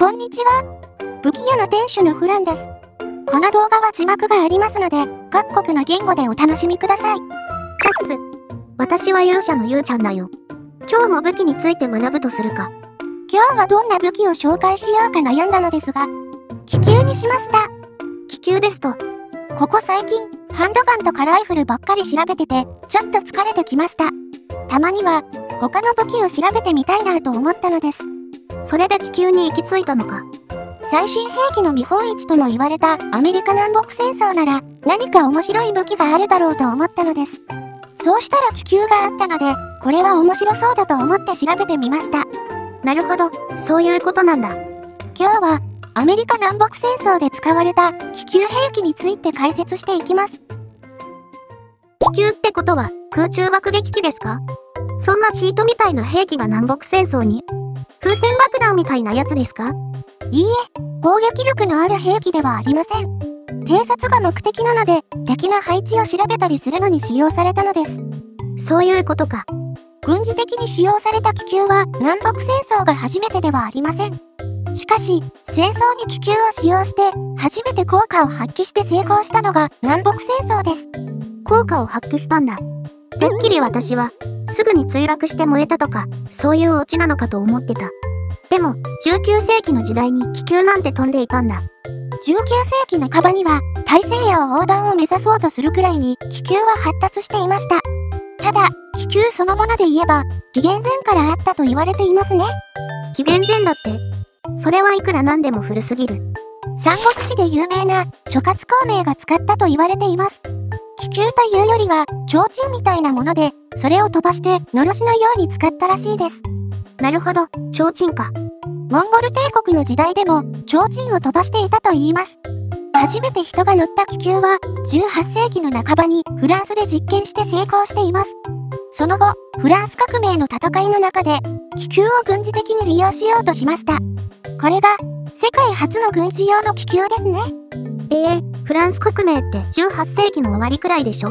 こんにちは。武器屋の店主のフランです。この動画は字幕がありますので、各国の言語でお楽しみください。チャッス。私は勇者のゆうちゃんだよ。今日も武器について学ぶとするか。今日はどんな武器を紹介しようか悩んだのですが、気球にしました。気球ですと、ここ最近、ハンドガンとかライフルばっかり調べてて、ちょっと疲れてきました。たまには、他の武器を調べてみたいなと思ったのです。それで気球に行き着いたのか。最新兵器の見本市とも言われたアメリカ南北戦争なら何か面白い武器があるだろうと思ったのです。そうしたら気球があったので、これは面白そうだと思って調べてみました。なるほど、そういうことなんだ。今日はアメリカ南北戦争で使われた気球兵器について解説していきます。気球ってことは空中爆撃機ですか？そんなチートみたいな兵器が南北戦争に？風船爆弾みたいなやつですか？いいえ、攻撃力のある兵器ではありません。偵察が目的なので、敵の配置を調べたりするのに使用されたのです。そういうことか。軍事的に使用された気球は南北戦争が初めてではありません。しかし、戦争に気球を使用して、初めて効果を発揮して成功したのが南北戦争です。効果を発揮したんだ。てっきり私は、すぐに墜落して燃えたとか、そういうオチなのかと思ってた。でも、19世紀の時代に気球なんて飛んでいたんだ。19世紀半ばには、大西洋横断を目指そうとするくらいに気球は発達していました。ただ、気球そのもので言えば、紀元前からあったと言われていますね。紀元前だって、それはいくらなんでも古すぎる。三国志で有名な諸葛孔明が使ったと言われています。気球というよりは、提灯みたいなもので、それを飛ばして、狼煙のように使ったらしいです。なるほど、提灯か。モンゴル帝国の時代でも、提灯を飛ばしていたと言います。初めて人が乗った気球は、18世紀の半ばにフランスで実験して成功しています。その後、フランス革命の戦いの中で、気球を軍事的に利用しようとしました。これが、世界初の軍事用の気球ですね。フランス革命って18世紀の終わりくらいでしょ？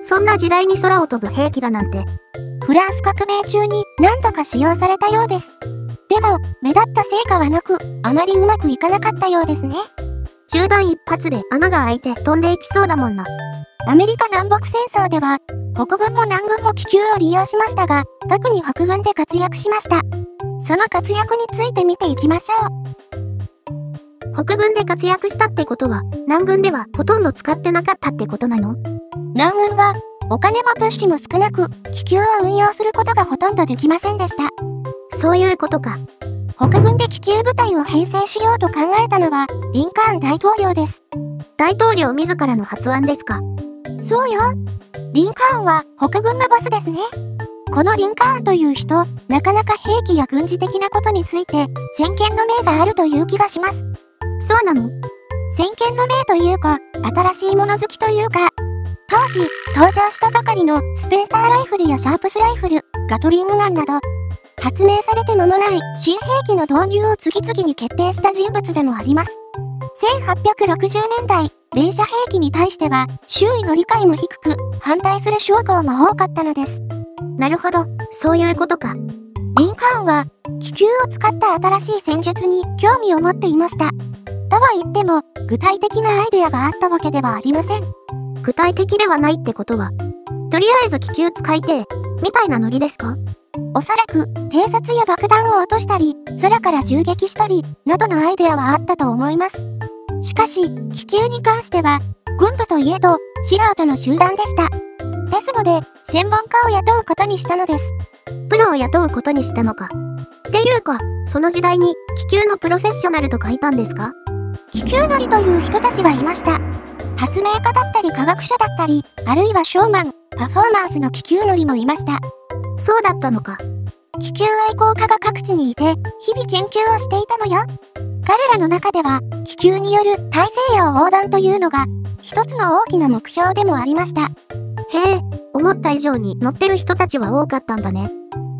そんな時代に空を飛ぶ兵器だなんて。フランス革命中に何度か使用されたようです。でも、目立った成果はなく、あまりうまくいかなかったようですね。銃弾一発で穴が開いて飛んでいきそうだもんな。アメリカ南北戦争では、北軍も南軍も気球を利用しましたが、特に北軍で活躍しました。その活躍について見ていきましょう。北軍で活躍したってことは、南軍ではほとんど使ってなかったってことなの？南軍は、お金も物資も少なく、気球を運用することがほとんどできませんでした。そういうことか。北軍で気球部隊を編成しようと考えたのは、リンカーン大統領です。大統領自らの発案ですか？そうよ。リンカーンは北軍のボスですね。このリンカーンという人、なかなか兵器や軍事的なことについて、先見の明があるという気がします。そうなの？先見の明というか、新しいもの好きというか、当時、登場したばかりのスペンサーライフルやシャープスライフル、ガトリングガンなど、発明されて間もない新兵器の導入を次々に決定した人物でもあります。1860年代、連射兵器に対しては、周囲の理解も低く、反対する将校も多かったのです。なるほど、そういうことか。リンカーンは、気球を使った新しい戦術に興味を持っていました。とは言っても、具体的なアイデアがあったわけではありません。具体的ではないってことは、とりあえず気球使いてえ、みたいなノリですか？おそらく、偵察や爆弾を落としたり、空から銃撃したり、などのアイデアはあったと思います。しかし、気球に関しては、軍部といえど、素人の集団でした。ですので、専門家を雇うことにしたのです。プロを雇うことにしたのか。っていうか、その時代に、気球のプロフェッショナルとかいたんですか？気球乗りという人たちがいました。発明家だったり科学者だったり、あるいはショーマン、パフォーマンスの気球乗りもいました。そうだったのか。気球愛好家が各地にいて、日々研究をしていたのよ。彼らの中では、気球による大西洋横断というのが、一つの大きな目標でもありました。へえ、思った以上に乗ってる人たちは多かったんだね。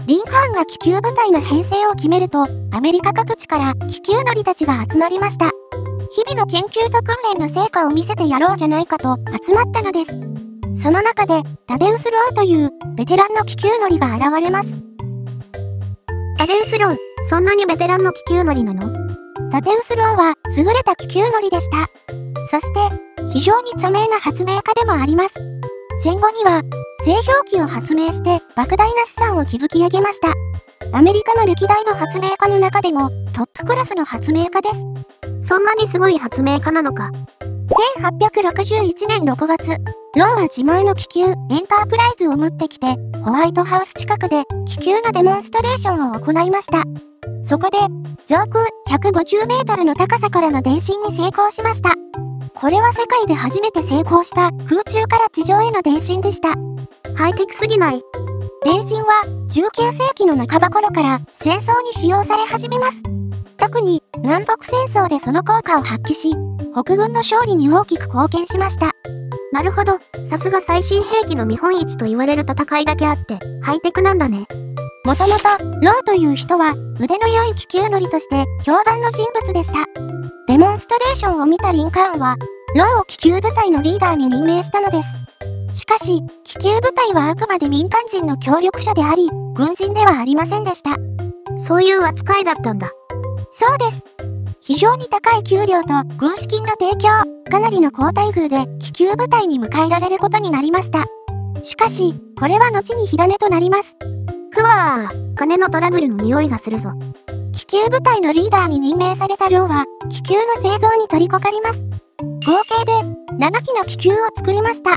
リンカーンが気球部隊の編成を決めると、アメリカ各地から気球乗りたちが集まりました。日々の研究と訓練の成果を見せてやろうじゃないかと集まったのです。その中で、タデウス・ローというベテランの気球乗りが現れます。タデウス・ロー、そんなにベテランの気球乗りなの？タテウス・ローは優れた気球乗りでした。そして、非常に著名な発明家でもあります。戦後には、製氷機を発明して莫大な資産を築き上げました。アメリカの歴代の発明家の中でもトップクラスの発明家です。そんなにすごい発明家なのか。1861年6月、ローは自前の気球エンタープライズを持ってきて、ホワイトハウス近くで気球のデモンストレーションを行いました。そこで、上空150メートルの高さからの電信に成功しました。これは世界で初めて成功した空中から地上への電信でした。ハイテクすぎない。電信は19世紀の半ば頃から戦争に使用され始めます。特に南北戦争でその効果を発揮し、北軍の勝利に大きく貢献しました。なるほど、さすが最新兵器の見本市と言われる戦いだけあって、ハイテクなんだね。もともと、ローという人は腕の良い気球乗りとして評判の人物でした。デモンストレーションを見たリンカーンは、ローを気球部隊のリーダーに任命したのです。しかし、気球部隊はあくまで民間人の協力者であり、軍人ではありませんでした。そういう扱いだったんだ。そうです。非常に高い給料と軍資金の提供、かなりの好待遇で気球部隊に迎えられることになりました。しかし、これは後に火種となります。ふわぁ、金のトラブルの匂いがするぞ。気球部隊のリーダーに任命されたローは、気球の製造に取り掛かります。合計で7機の気球を作りました。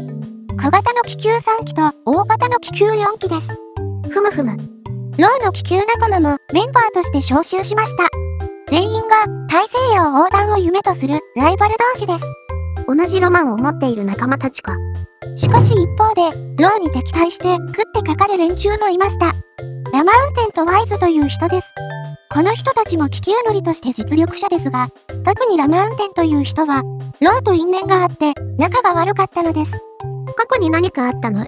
小型の気球3機と大型の気球4機です。ふむふむ。ローの気球仲間もメンバーとして招集しました。全員が大西洋横断を夢とするライバル同士です。同じロマンを持っている仲間たちか。しかし一方で、ローに敵対して食ってかかる連中もいました。ラマウンテンとワイズという人です。この人たちも気球乗りとして実力者ですが、特にラマウンテンという人は、ローと因縁があって仲が悪かったのです。過去に何かあったの？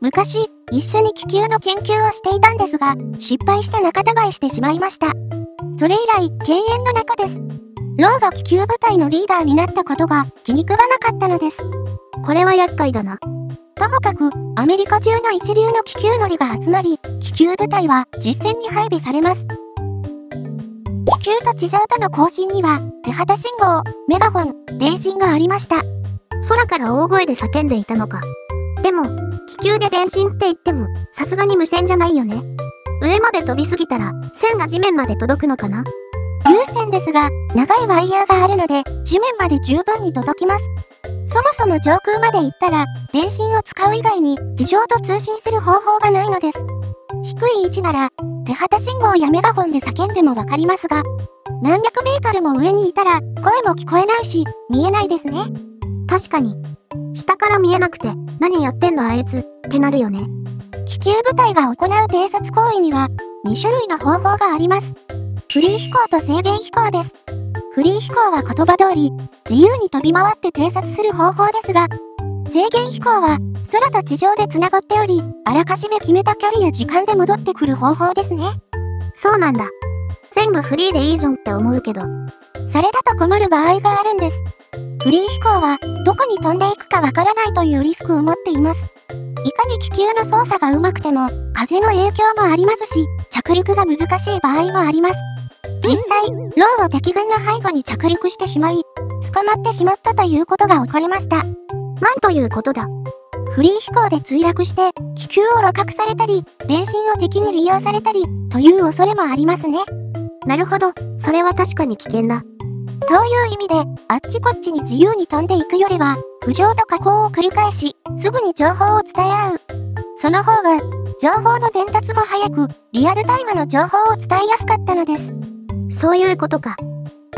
昔、一緒に気球の研究をしていたんですが、失敗して仲違いしてしまいました。それ以来、犬猿の仲です。ローが気球部隊のリーダーになったことが気に食わなかったのです。これは厄介だな。ともかく、アメリカ中の一流の気球乗りが集まり、気球部隊は実戦に配備されます。気球と地上との交信には、手旗信号、メガホン、電信がありました。空から大声で叫んでいたのか。でも、気球で電信って言っても、さすがに無線じゃないよね。上まで飛びすぎたら、線が地面まで届くのかな？有線ですが、長いワイヤーがあるので、地面まで十分に届きます。そもそも上空まで行ったら、電信を使う以外に、地上と通信する方法がないのです。低い位置なら、手旗信号やメガホンで叫んでもわかりますが、何百メートルも上にいたら、声も聞こえないし、見えないですね。確かに。下から見えなくて、何やってんのあいつ、ってなるよね。気球部隊が行う偵察行為には、2種類の方法があります。フリー飛行と制限飛行です。フリー飛行は言葉通り、自由に飛び回って偵察する方法ですが、制限飛行は、空と地上で繋がっており、あらかじめ決めた距離や時間で戻ってくる方法ですね。そうなんだ。全部フリーでいいじゃんって思うけど。それだと困る場合があるんです。フリー飛行は、どこに飛んでいくかわからないというリスクを持っています。いかに気球の操作がうまくても、風の影響もありますし、着陸が難しい場合もあります。実際、ローは敵軍の背後に着陸してしまい、捕まってしまったということが起こりました。なんということだ。フリー飛行で墜落して、気球を露獲されたり、電信を敵に利用されたり、という恐れもありますね。なるほど、それは確かに危険だ。そういう意味で、あっちこっちに自由に飛んでいくよりは、浮上と下降を繰り返し、すぐに情報を伝え合う。その方が、情報の伝達も早く、リアルタイムの情報を伝えやすかったのです。そういうことか。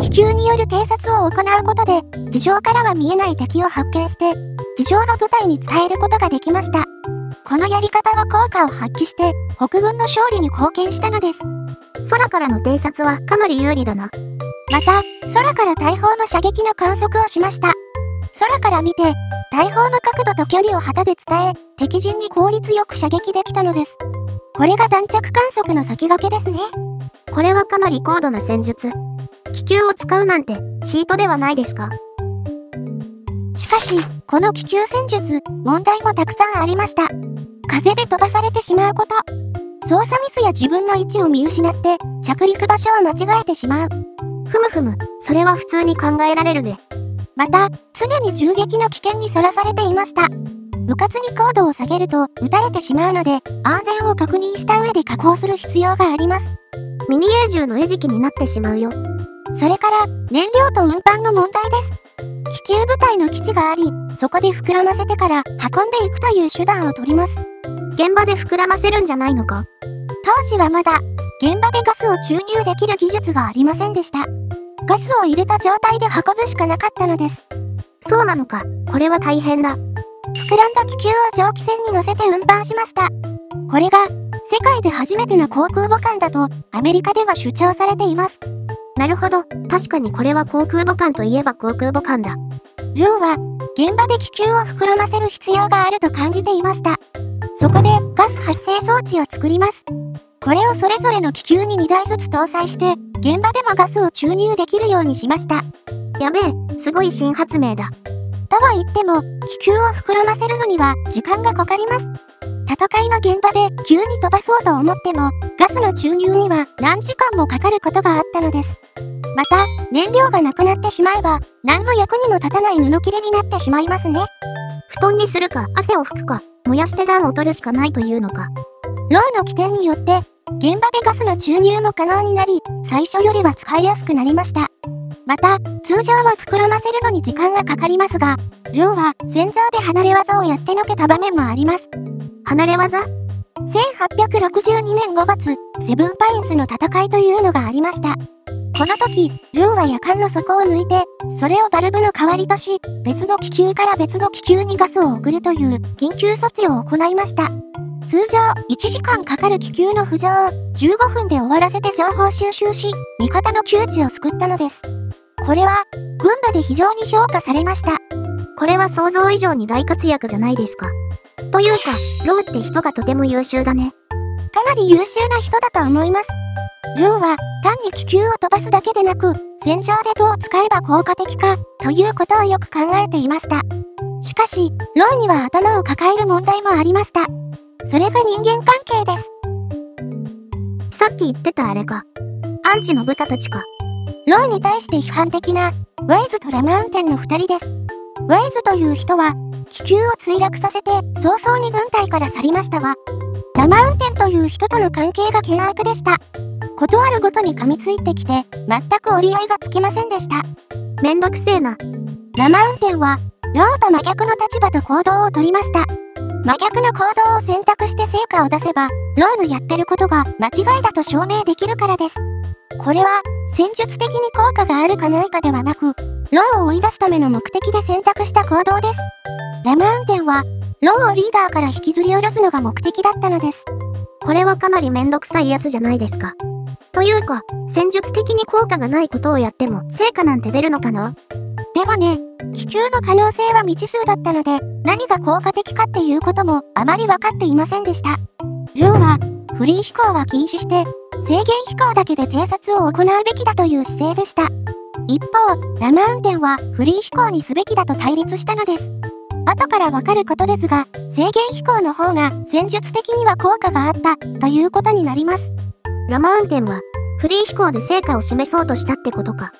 気球による偵察を行うことで、地上からは見えない敵を発見して、地上の部隊に伝えることができました。このやり方は効果を発揮して、北軍の勝利に貢献したのです。空からの偵察はかなり有利だな。また、空から大砲の射撃の観測をしました。空から見て、大砲の角度と距離を旗で伝え、敵陣に効率よく射撃できたのです。これが弾着観測の先駆けですね。これはかなり高度な戦術。気球を使うなんて、チートではないですか？しかし、この気球戦術、問題もたくさんありました。風で飛ばされてしまうこと。操作ミスや自分の位置を見失って、着陸場所を間違えてしまう。ふむふむ、それは普通に考えられるね。また、常に銃撃の危険にさらされていました。うかつに高度を下げると撃たれてしまうので、安全を確認した上で加工する必要があります。ミニ永住の餌食になってしまうよ。それから、燃料と運搬の問題です。気球部隊の基地があり、そこで膨らませてから運んでいくという手段を取ります。現場で膨らませるんじゃないのか？当時はまだ、現場でガスを注入できる技術がありませんでした。ガスを入れた状態で運ぶしかなかったのです。そうなのか、これは大変だ。膨らんだ気球を蒸気船に乗せて運搬しました。これが世界で初めての航空母艦だとアメリカでは主張されています。なるほど、確かにこれは航空母艦といえば航空母艦だ。ルーは現場で気球を膨らませる必要があると感じていました。そこでガス発生装置を作ります。これをそれぞれの気球に2台ずつ搭載して現場でもガスを注入できるようにしました。やべえ、すごい新発明だ。とは言っても、気球を膨らませるのには時間がかかります。戦いの現場で急に飛ばそうと思っても、ガスの注入には何時間もかかることがあったのです。また、燃料がなくなってしまえば、何の役にも立たない布切れになってしまいますね。布団にするか、汗を拭くか、燃やして暖を取るしかないというのか。ローの起点によって、現場でガスの注入も可能になり、最初よりは使いやすくなりました。また、通常は膨らませるのに時間がかかりますが、ルーは戦場で離れ技をやってのけた場面もあります。離れ技？ 1862 年5月、セブンパインズの戦いというのがありました。この時、ルーは夜間の底を抜いて、それをバルブの代わりとし、別の気球から別の気球にガスを送るという緊急措置を行いました。通常、1時間かかる気球の浮上を15分で終わらせて情報収集し、味方の窮地を救ったのです。これは、軍部で非常に評価されました。これは想像以上に大活躍じゃないですか。というか、ローって人がとても優秀だね。かなり優秀な人だと思います。ルーは、単に気球を飛ばすだけでなく、戦場でどう使えば効果的か、ということをよく考えていました。しかし、ローには頭を抱える問題もありました。それが人間関係です。さっき言ってたあれか。アンチの部下たちか。ローに対して批判的な、ウェイズとラマウンテンの2人です。ウェイズという人は、気球を墜落させて早々に軍隊から去りましたが、ラマウンテンという人との関係が険悪でした。ことあるごとに噛みついてきて、全く折り合いがつきませんでした。めんどくせえな。ラマウンテンは、ローと真逆の立場と行動をとりました。真逆の行動を選択して成果を出せば、ローのやってることが間違いだと証明できるからです。これは、戦術的に効果があるかないかではなく、ローを追い出すための目的で選択した行動です。ラマウンテンは、ローをリーダーから引きずり下ろすのが目的だったのです。これはかなりめんどくさいやつじゃないですか。というか、戦術的に効果がないことをやっても、成果なんて出るのかな？でもね、気球の可能性は未知数だったので、何が効果的かっていうこともあまり分かっていませんでした。ルーは、フリー飛行は禁止して、制限飛行だけで偵察を行うべきだという姿勢でした。一方、ラマウンテンはフリー飛行にすべきだと対立したのです。後からわかることですが、制限飛行の方が戦術的には効果があったということになります。ラマウンテンは、フリー飛行で成果を示そうとしたってことか。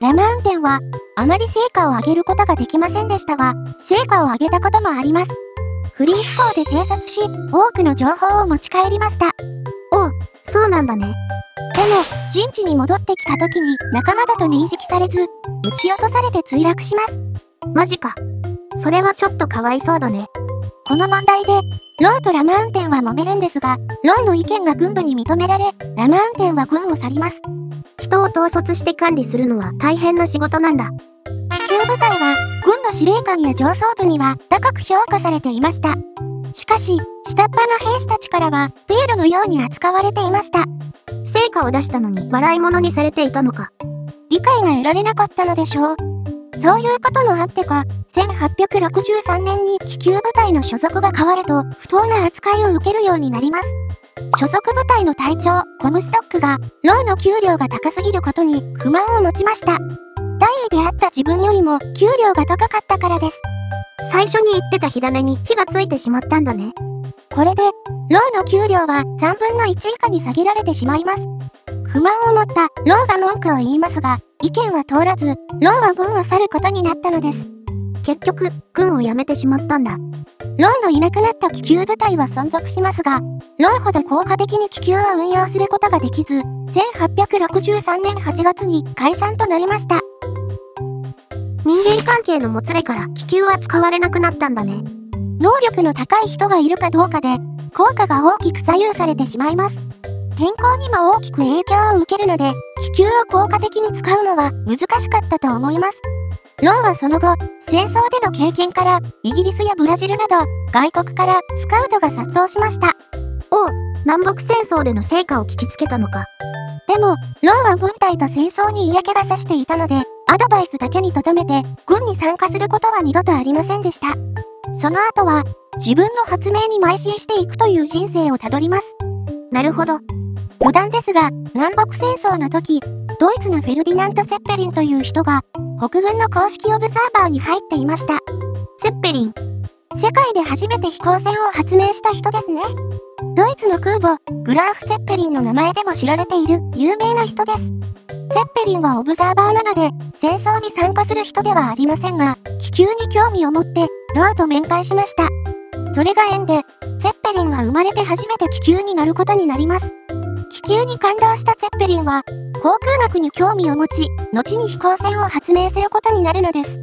ラマウンテンは、あまり成果を上げることができませんでしたが、成果を上げたこともあります。フリー飛行で偵察し、多くの情報を持ち帰りました。おう、そうなんだね。でも、陣地に戻ってきた時に仲間だと認識されず、撃ち落とされて墜落します。マジか。それはちょっとかわいそうだね。この問題で、ローとラマウンテンは揉めるんですが、ローの意見が軍部に認められ、ラマウンテンは軍を去ります。人を統率して管理するのは大変な仕事なんだ。気球部隊は、軍の司令官や上層部には高く評価されていました。しかし、下っ端の兵士たちからは、ピエロのように扱われていました。成果を出したのに、笑い物にされていたのか。理解が得られなかったのでしょう。そういうこともあってか、1863年に気球部隊の所属が変わると、不当な扱いを受けるようになります。所属部隊の隊長、コムストックが、ローの給料が高すぎることに不満を持ちました。大尉であった自分よりも給料が高かったからです。最初に言ってた火種に火がついてしまったんだね。これで、ローの給料は3分の1以下に下げられてしまいます。不満を持ったローが文句を言いますが、意見は通らず、ローは軍を去ることになったのです。結局、軍を辞めてしまったんだ。ローのいなくなった気球部隊は存続しますが、ローほど効果的に気球は運用することができず、1863年8月に解散となりました。人間関係のもつれから気球は使われなくなったんだね。能力の高い人がいるかどうかで、効果が大きく左右されてしまいます。天候にも大きく影響を受けるので、気球を効果的に使うのは難しかったと思います。ローはその後、戦争での経験から、イギリスやブラジルなど、外国からスカウトが殺到しました。おう、南北戦争での成果を聞きつけたのか。でも、ローは軍隊と戦争に嫌気がさしていたので、アドバイスだけに留めて、軍に参加することは二度とありませんでした。その後は、自分の発明に邁進していくという人生をたどります。なるほど。余談ですが、南北戦争の時、ドイツのフェルディナント・セッペリンという人が、北軍の公式オブザーバーに入っていました。セッペリン。世界で初めて飛行船を発明した人ですね。ドイツの空母、グラーフ・セッペリンの名前でも知られている有名な人です。セッペリンはオブザーバーなので、戦争に参加する人ではありませんが、気球に興味を持って、ローと面会しました。それが縁で、セッペリンは生まれて初めて気球に乗ることになります。気球に感動したセッペリンは、航空学に興味を持ち、後に飛行船を発明することになるのです。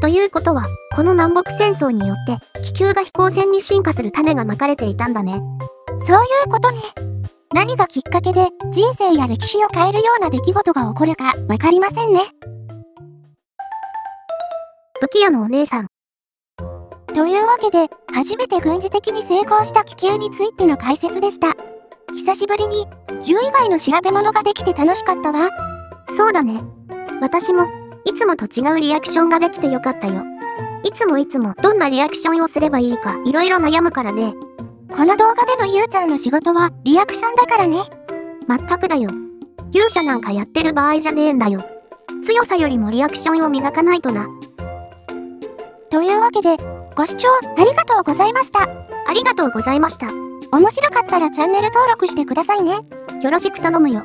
ということは、この南北戦争によって、気球が飛行船に進化する種がまかれていたんだね。そういうことね。何がきっかけで、人生や歴史を変えるような出来事が起こるか、わかりませんね。武器屋のお姉さん。というわけで、初めて軍事的に成功した気球についての解説でした。久しぶりに、銃以外の調べ物ができて楽しかったわ。そうだね。私も、いつもと違うリアクションができてよかったよ。いつもどんなリアクションをすればいいかいろいろ悩むからね。この動画でのゆうちゃんの仕事はリアクションだからね。まったくだよ。勇者なんかやってる場合じゃねえんだよ。強さよりもリアクションを磨かないとな。というわけで、ご視聴ありがとうございました。面白かったらチャンネル登録してくださいね。よろしく頼むよ。